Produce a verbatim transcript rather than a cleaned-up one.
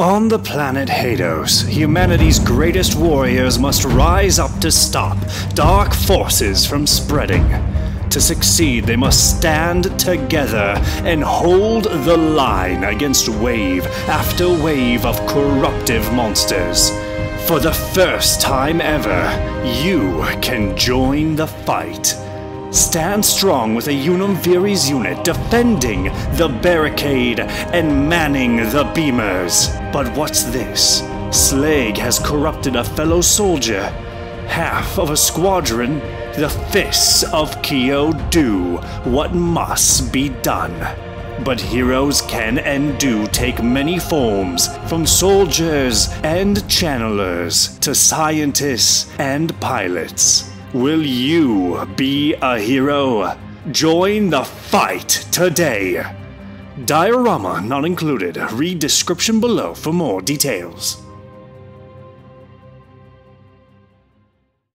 On the planet Hades, humanity's greatest warriors must rise up to stop dark forces from spreading. To succeed, they must stand together and hold the line against wave after wave of corruptive monsters. For the first time ever, you can join the fight. Stand strong with a Unum Vires unit defending the barricade and manning the Beamers. But what's this? Slag has corrupted a fellow soldier. Half of a squadron, the fists of Keo do what must be done. But heroes can and do take many forms, from soldiers and channelers to scientists and pilots. Will you be a hero? Join the fight today! Diorama not included. Read description below for more details.